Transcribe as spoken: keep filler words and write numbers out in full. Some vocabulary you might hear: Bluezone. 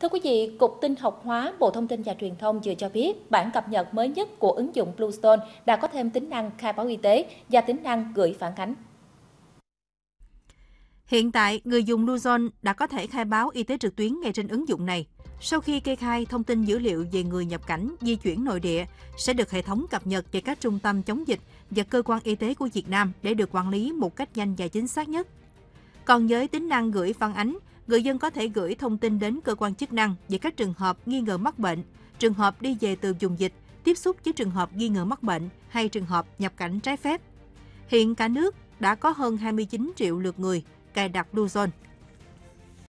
Thưa quý vị, Cục Tin học hóa, Bộ Thông tin và Truyền thông vừa cho biết bản cập nhật mới nhất của ứng dụng Bluezone đã có thêm tính năng khai báo y tế và tính năng gửi phản ánh. Hiện tại, người dùng Bluezone đã có thể khai báo y tế trực tuyến ngay trên ứng dụng này. Sau khi kê khai, thông tin dữ liệu về người nhập cảnh, di chuyển nội địa sẽ được hệ thống cập nhật về các trung tâm chống dịch và cơ quan y tế của Việt Nam để được quản lý một cách nhanh và chính xác nhất. Còn với tính năng gửi phản ánh, người dân có thể gửi thông tin đến cơ quan chức năng về các trường hợp nghi ngờ mắc bệnh, trường hợp đi về từ vùng dịch, tiếp xúc với trường hợp nghi ngờ mắc bệnh hay trường hợp nhập cảnh trái phép. Hiện cả nước đã có hơn hai mươi chín triệu lượt người cài đặt Bluezone.